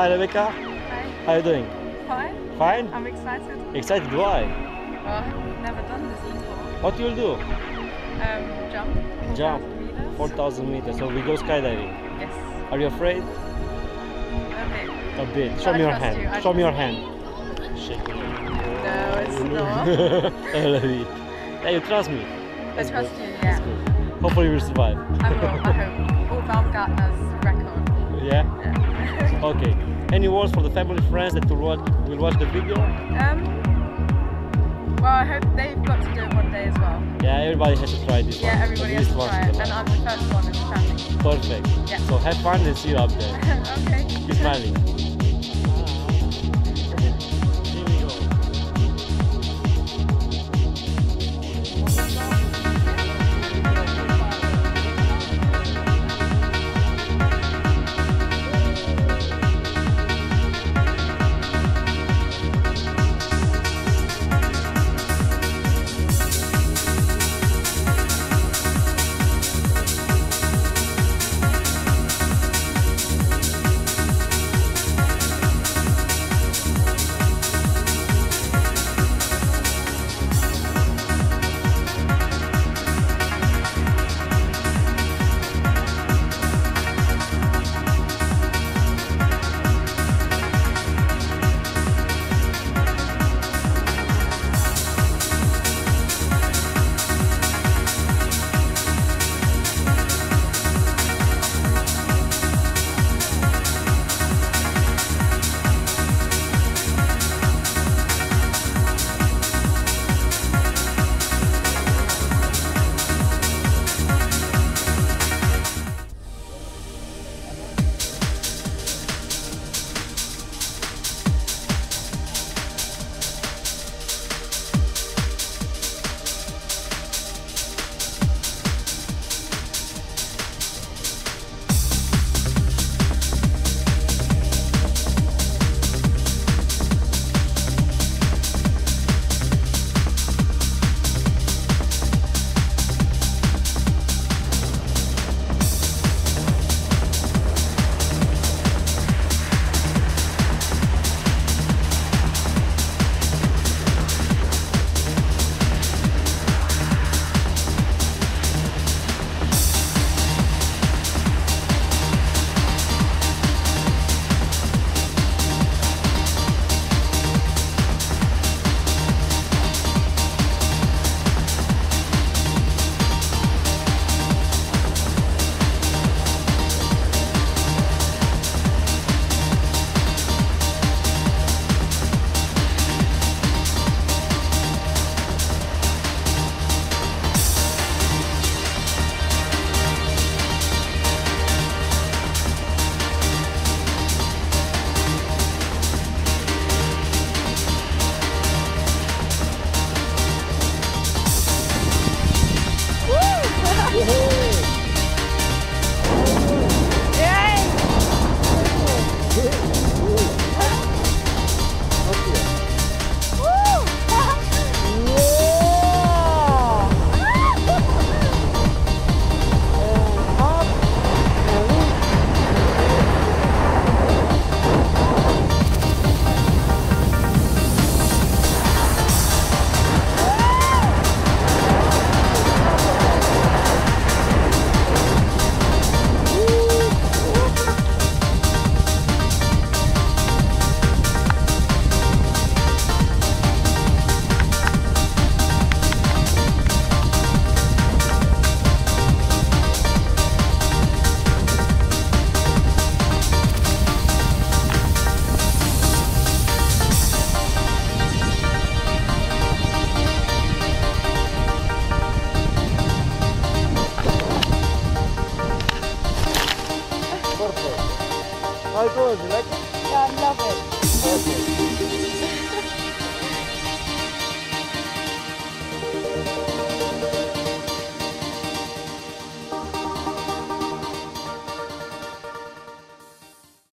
Hi Rebecca. Hi. How are you doing? Fine. Fine? I'm excited. Excited? Why? Well, I've never done this before. What you'll do? Jump. 4,000 meters. 4,000 meters. So we go skydiving. Yes. Are you afraid? A bit. A bit. Show me your hand. Show me your hand. Shake it. No, it's not. I love you. Yeah, you trust me. I trust you. Yeah. That's good. Hopefully we'll survive. I will. I hope. All Baumgartner's record. Yeah. Yeah. Okay. Any words for the family, friends that will watch the video? Well, I hope they've got to do it one day as well. Yeah, everybody has to try this. Yeah, everybody has to try it. And I'm the first one in the family. Perfect. Yeah. So have fun and see you up there. Okay. Keep smiling.